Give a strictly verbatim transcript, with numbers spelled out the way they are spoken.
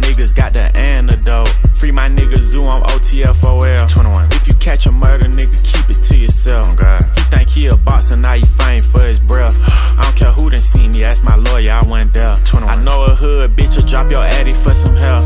niggas got the antidote. Free my nigga Zoo, I'm O T F O L. twenty-one. If you catch a murder, nigga, keep it to yourself. Oh God. You think he a boxer, now you fighting for his breath. I don't care who done seen me, ask my lawyer, I wasn't there. twenty-one. I know a hood, bitch, will drop your addy for some help.